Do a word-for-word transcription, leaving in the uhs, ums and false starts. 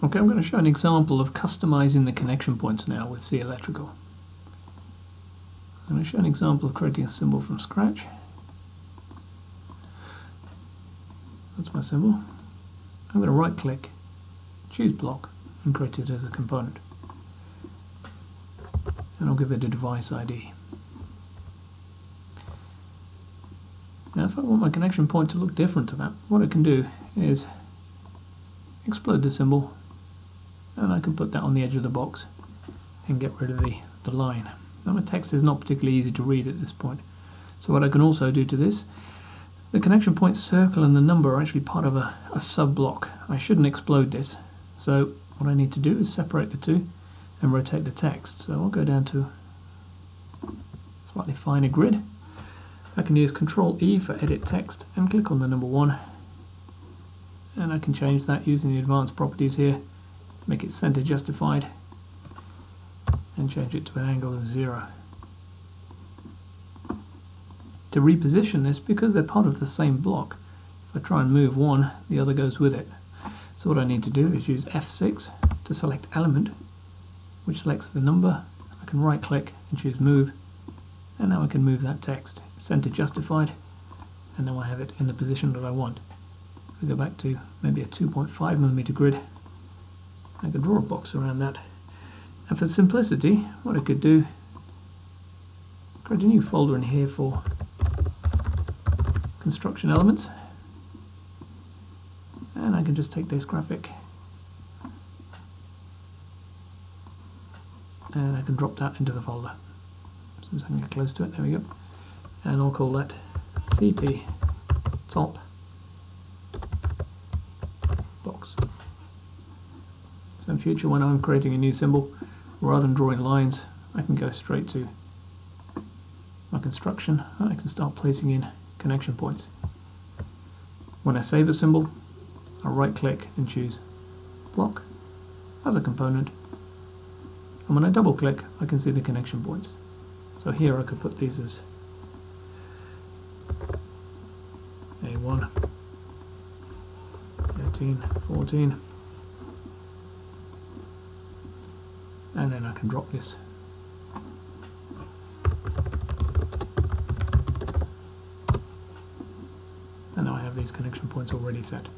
Okay, I'm going to show an example of customizing the connection points now with S E E Electrical. I'm going to show an example of creating a symbol from scratch. That's my symbol. I'm going to right click, choose block, and create it as a component. And I'll give it a device I D. Now if I want my connection point to look different to that, what I can do is explode the symbol, and I can put that on the edge of the box and get rid of the, the line. Now my text is not particularly easy to read at this point. So what I can also do to this, the connection point circle and the number are actually part of a, a sub-block. I shouldn't explode this. So what I need to do is separate the two and rotate the text. So I'll go down to slightly finer grid. I can use control E for edit text and click on the number one. And I can change that using the advanced properties here, make it center justified, and change it to an angle of zero. To reposition this, because they're part of the same block, if I try and move one, the other goes with it. So what I need to do is use F six to select element, which selects the number. I can right click and choose move, and now I can move that text. It's center justified, and now I have it in the position that I want. If we go back to maybe a two point five millimeter grid, I could draw a box around that. And for simplicity, what I could do, create a new folder in here for construction elements, and I can just take this graphic and I can drop that into the folder. As soon as I can get close to it, there we go. And I'll call that C P top box. So in future, when I'm creating a new symbol, rather than drawing lines, I can go straight to my construction and I can start placing in connection points. When I save a symbol, I right click and choose block as a component, and when I double click I can see the connection points. So here I could put these as A one, thirteen, fourteen, and then I can drop this and now I have these connection points already set.